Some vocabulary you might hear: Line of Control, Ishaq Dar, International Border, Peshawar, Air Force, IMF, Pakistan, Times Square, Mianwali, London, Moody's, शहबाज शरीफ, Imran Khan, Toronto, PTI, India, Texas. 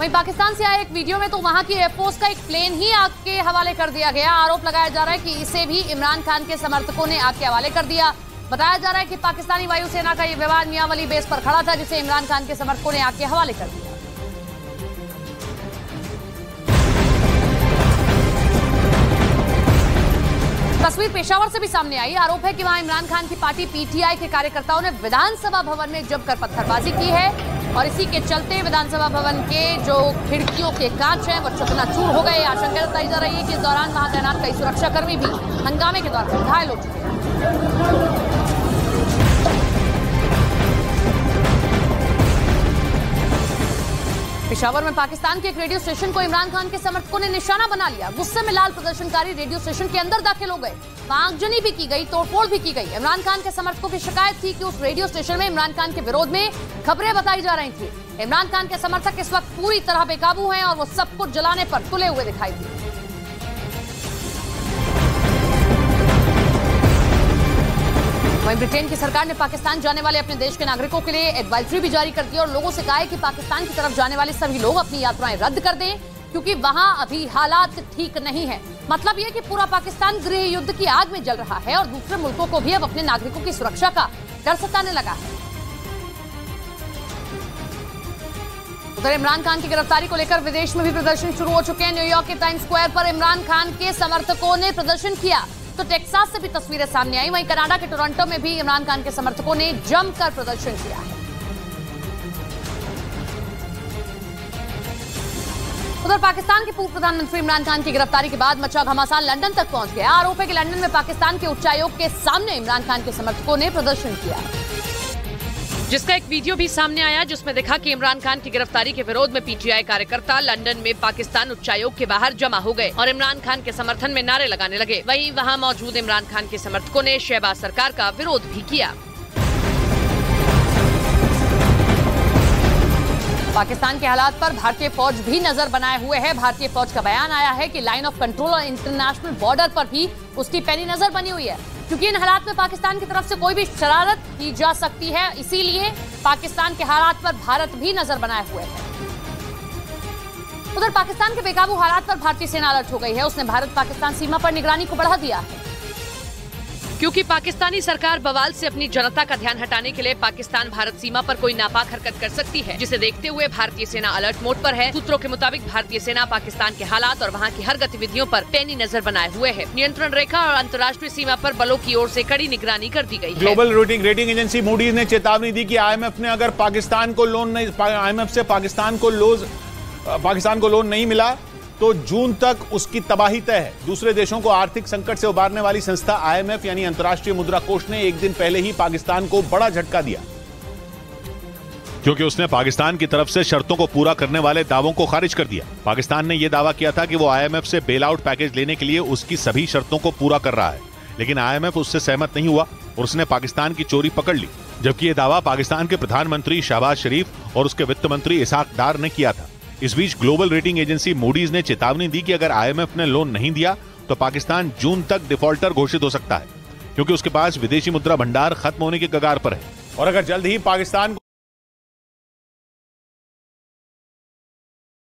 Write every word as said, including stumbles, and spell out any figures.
वहीं पाकिस्तान से आए एक वीडियो में तो वहां की एयरफोर्स का एक प्लेन ही आग के हवाले कर दिया गया। आरोप लगाया जा रहा है कि इसे भी इमरान खान के समर्थकों ने आग के हवाले कर दिया। बताया जा रहा है कि पाकिस्तानी वायुसेना का ये विमान मियांवाली बेस पर खड़ा था, जिसे इमरान खान के समर्थकों ने आग के हवाले कर दिया। तस्वीर पेशावर से भी सामने आई। आरोप है कि वहां इमरान खान की पार्टी पीटीआई के कार्यकर्ताओं ने विधानसभा भवन में जमकर पत्थरबाजी की है और इसी के चलते विधानसभा भवन के जो खिड़कियों के कांच हैं वो चकनाचूर हो गए। आशंका जताई जा रही है कि इस दौरान वहां तैनात कई सुरक्षाकर्मी भी हंगामे के दौरान घायल हो चुके हैं। पेशावर में पाकिस्तान के एक रेडियो स्टेशन को इमरान खान के समर्थकों ने निशाना बना लिया। गुस्से में लाल प्रदर्शनकारी रेडियो स्टेशन के अंदर दाखिल हो गए। आगजनी भी की गई, तोड़फोड़ भी की गई। इमरान खान के समर्थकों की शिकायत थी कि उस रेडियो स्टेशन में इमरान खान के विरोध में खबरें बताई जा रही थी। इमरान खान के समर्थक इस वक्त पूरी तरह बेकाबू हैं और वो सब कुछ जलाने पर तुले हुए दिखाई दिए। वहीं ब्रिटेन की सरकार ने पाकिस्तान जाने वाले अपने देश के नागरिकों के लिए एडवाइजरी भी जारी कर दी और लोगों से कहा है कि पाकिस्तान की तरफ जाने वाले सभी लोग अपनी यात्राएं रद्द कर दें, क्योंकि वहां अभी हालात ठीक नहीं है। मतलब यह कि पूरा पाकिस्तान गृह युद्ध की आग में जल रहा है और दूसरे मुल्कों को भी अब अपने नागरिकों की सुरक्षा का डर सताने लगा है। उधर इमरान खान की गिरफ्तारी को लेकर विदेश में भी प्रदर्शन शुरू हो चुके हैं। न्यूयॉर्क के टाइम्स स्क्वायर पर इमरान खान के समर्थकों ने प्रदर्शन किया तो टेक्सास से भी तस्वीरें सामने आई। वहीं कनाडा के टोरंटो में भी इमरान खान के समर्थकों ने जमकर प्रदर्शन किया है। उधर पाकिस्तान के पूर्व प्रधानमंत्री इमरान खान की गिरफ्तारी के बाद मचा घमासान लंदन तक पहुंच गया। आरोप है कि लंदन में पाकिस्तान के उच्चायोग के सामने इमरान खान के समर्थकों ने प्रदर्शन किया, जिसका एक वीडियो भी सामने आया, जिसमें दिखा कि इमरान खान की गिरफ्तारी के विरोध में पीटीआई कार्यकर्ता लंदन में पाकिस्तान उच्चायोग के बाहर जमा हो गए और इमरान खान के समर्थन में नारे लगाने लगे। वहीं वहां मौजूद इमरान खान के समर्थकों ने शहबाज सरकार का विरोध भी किया। पाकिस्तान के हालात पर भारतीय फौज भी नजर बनाए हुए है। भारतीय फौज का बयान आया है कि लाइन ऑफ कंट्रोल और इंटरनेशनल बॉर्डर पर भी उसकी पैनी नजर बनी हुई है, क्योंकि इन हालात में पाकिस्तान की तरफ से कोई भी शरारत की जा सकती है। इसीलिए पाकिस्तान के हालात पर भारत भी नजर बनाए हुए है। उधर पाकिस्तान के बेकाबू हालात पर भारतीय सेना अलर्ट हो गई है। उसने भारत पाकिस्तान सीमा पर निगरानी को बढ़ा दिया है, क्योंकि पाकिस्तानी सरकार बवाल से अपनी जनता का ध्यान हटाने के लिए पाकिस्तान भारत सीमा पर कोई नापाक हरकत कर सकती है, जिसे देखते हुए भारतीय सेना अलर्ट मोड पर है। सूत्रों के मुताबिक भारतीय सेना पाकिस्तान के हालात और वहां की हर गतिविधियों पर पैनी नजर बनाए हुए है। नियंत्रण रेखा और अंतर्राष्ट्रीय सीमा पर बलों की ओर से कड़ी निगरानी कर दी गई है। ग्लोबल रेटिंग एजेंसी मूडीज ने चेतावनी दी कि आईएमएफ ने अगर पाकिस्तान को लोन आईएमएफ से पाकिस्तान को लोन पाकिस्तान को लोन नहीं मिला तो जून तक उसकी तबाही तय है। दूसरे देशों को आर्थिक संकट से उबारने वाली संस्था आईएमएफ यानी अंतर्राष्ट्रीय मुद्रा कोष ने एक दिन पहले ही पाकिस्तान को बड़ा झटका दिया, क्योंकि उसने पाकिस्तान की तरफ से शर्तों को पूरा करने वाले दावों को खारिज कर दिया। पाकिस्तान ने यह दावा किया था कि वो आईएमएफ से बेल आउट पैकेज लेने के लिए उसकी सभी शर्तों को पूरा कर रहा है, लेकिन आईएमएफ उससे सहमत नहीं हुआ और उसने पाकिस्तान की चोरी पकड़ ली, जबकि यह दावा पाकिस्तान के प्रधानमंत्री शहबाज शरीफ और उसके वित्त मंत्री इसाक दार ने किया था। इस बीच ग्लोबल रेटिंग एजेंसी मूडीज ने चेतावनी दी कि अगर आईएमएफ ने लोन नहीं दिया तो पाकिस्तान जून तक डिफॉल्टर घोषित हो सकता है, क्योंकि उसके पास विदेशी मुद्रा भंडार खत्म होने के कगार पर है। और अगर जल्द ही पाकिस्तान